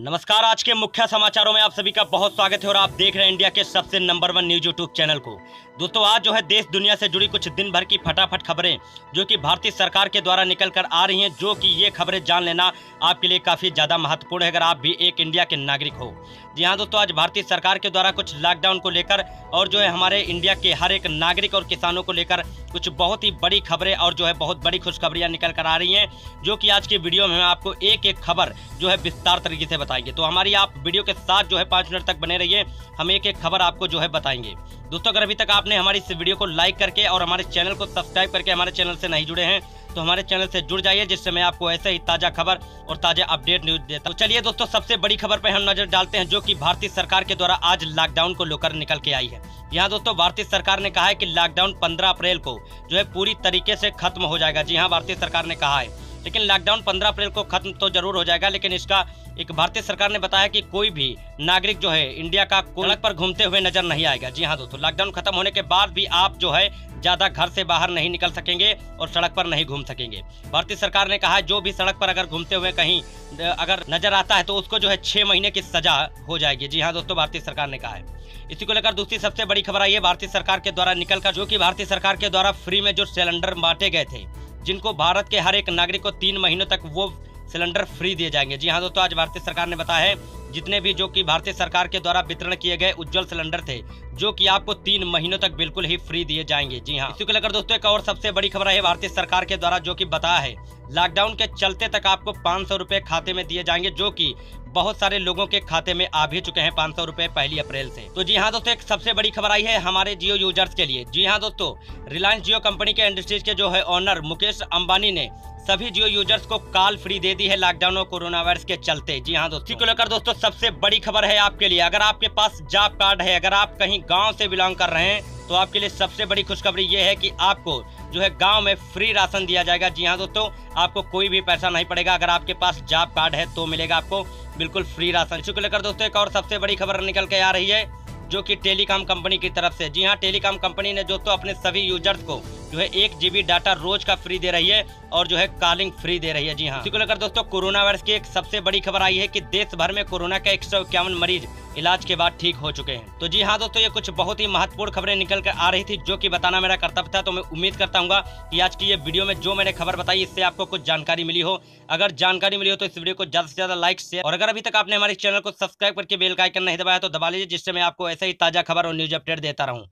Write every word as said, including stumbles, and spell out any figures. नमस्कार, आज के मुख्य समाचारों में आप सभी का बहुत स्वागत है और आप देख रहे हैं इंडिया के सबसे number one news YouTube channel को। दोस्तों, आज जो है देश दुनिया से जुड़ी कुछ दिन भर की फटाफट खबरें जो कि भारतीय सरकार के द्वारा निकल कर आ रही हैं, जो कि ये खबरें जान लेना आपके लिए काफी ज्यादा महत्वपूर्ण है अगर आप भी एक इंडिया के नागरिक हो। जी हाँ दोस्तों, आज भारतीय सरकार के द्वारा कुछ लॉकडाउन को लेकर और जो है हमारे इंडिया के हर एक नागरिक और किसानों को लेकर कुछ बहुत ही बड़ी खबरें और जो है बहुत बड़ी खुशखबरियां निकल कर आ रही हैं, जो कि आज की वीडियो में आपको एक एक खबर जो है विस्तार तरीके से बताएंगे। तो हमारी आप वीडियो के साथ जो है पाँच मिनट तक बने रहिए, हम एक एक खबर आपको जो है बताएंगे। दोस्तों, अगर अभी तक आपने हमारी इस वीडियो को लाइक करके और हमारे चैनल को सब्सक्राइब करके हमारे चैनल से नहीं जुड़े हैं तो हमारे चैनल से जुड़ जाइए, जिससे मैं आपको ऐसे ही ताजा खबर और ताजा अपडेट न्यूज देता हूं। तो चलिए दोस्तों, सबसे बड़ी खबर पर हम नजर डालते हैं जो कि भारतीय सरकार के द्वारा आज लॉकडाउन को लेकर निकल के आई है। यहाँ दोस्तों भारतीय सरकार ने कहा है कि लॉकडाउन पंद्रह अप्रैल को जो है पूरी तरीके से खत्म हो जाएगा। जी हाँ, भारतीय सरकार ने कहा है, लेकिन लॉकडाउन पंद्रह अप्रैल को खत्म तो जरूर हो जाएगा, लेकिन इसका एक भारतीय सरकार ने बताया कि कोई भी नागरिक जो है इंडिया का सड़क पर घूमते हुए नजर नहीं आएगा। जी हाँ दोस्तों, लॉकडाउन खत्म होने के बाद भी आप जो है ज्यादा घर से बाहर नहीं निकल सकेंगे और सड़क पर नहीं घूम सकेंगे। भारतीय सरकार ने कहा जो भी सड़क पर अगर घूमते हुए कहीं अगर नजर आता है तो उसको जो है छह महीने की सजा हो जाएगी। जी हाँ दोस्तों, भारतीय सरकार ने कहा है। इसी को लेकर दूसरी सबसे बड़ी खबर आई है भारतीय सरकार के द्वारा निकल कर, जो की भारतीय सरकार के द्वारा फ्री में जो सिलेंडर बांटे गए थे, जिनको भारत के हर एक नागरिक को तीन महीनों तक वो सिलेंडर फ्री दिए जाएंगे। जी हाँ दोस्तों, आज भारतीय सरकार ने बताया है जितने भी जो कि भारतीय सरकार के द्वारा वितरण किए गए उज्जवल सिलेंडर थे, जो कि आपको तीन महीनों तक बिल्कुल ही फ्री दिए जाएंगे। जी हाँ, इसी को लेकर दोस्तों एक और सबसे बड़ी खबर है भारतीय सरकार के द्वारा, जो कि बताया है लॉकडाउन के चलते तक आपको पाँच सौ रुपए खाते में दिए जाएंगे, जो कि बहुत सारे लोगों के खाते में आ भी चुके हैं पाँच सौ रुपए पहली अप्रैल से। तो जी हाँ दोस्तों, एक सबसे बड़ी खबर आई है हमारे जियो यूजर्स के लिए। जी हाँ दोस्तों, रिलायंस जियो कंपनी के इंडस्ट्रीज के जो है ऑनर मुकेश अम्बानी ने सभी जियो यूजर्स को कॉल फ्री दे दी है लॉकडाउन और कोरोना वायरस के चलते। जी हाँ दोस्तों, इसको लेकर दोस्तों सबसे बड़ी खबर है आपके लिए, अगर आपके पास जॉब कार्ड है, अगर आप कहीं गाँव से बिलोंग कर रहे हैं तो आपके लिए सबसे बड़ी खुशखबरी ये है कि आपको जो है गांव में फ्री राशन दिया जाएगा। जी हाँ दोस्तों, आपको कोई भी पैसा नहीं पड़ेगा, अगर आपके पास जॉब कार्ड है तो मिलेगा आपको बिल्कुल फ्री राशन। इसको लेकर दोस्तों एक और सबसे बड़ी खबर निकल के आ रही है जो कि टेलीकॉम कंपनी की तरफ से। जी हाँ, टेलीकॉम कंपनी ने दोस्तों अपने सभी यूजर्स को जो है एक जीबी डाटा रोज का फ्री दे रही है और जो है कॉलिंग फ्री दे रही है। जी हाँ, इसी को लेकर दोस्तों कोरोना वायरस की एक सबसे बड़ी खबर आई है कि देश भर में कोरोना के एक सौ इक्यावन मरीज इलाज के बाद ठीक हो चुके हैं। तो जी हाँ दोस्तों, ये कुछ बहुत ही महत्वपूर्ण खबरें निकल कर आ रही थी जो कि बताना मेरा कर्तव्य था। तो मैं उम्मीद करता हूँ कि आज की ये वीडियो में जो मैंने खबर बताई इससे आपको कुछ जानकारी मिली हो। अगर जानकारी मिली हो तो इस वीडियो को ज्यादा से ज्यादा लाइक, शेयर और अगर अभी तक आपने हमारे चैनल को सब्सक्राइब करके बेल का आइकन नहीं दबाया तो दबा लीजिए, जिससे मैं आपको ऐसे ही ताजा खबर और न्यूज अपडेट देता रहूँ।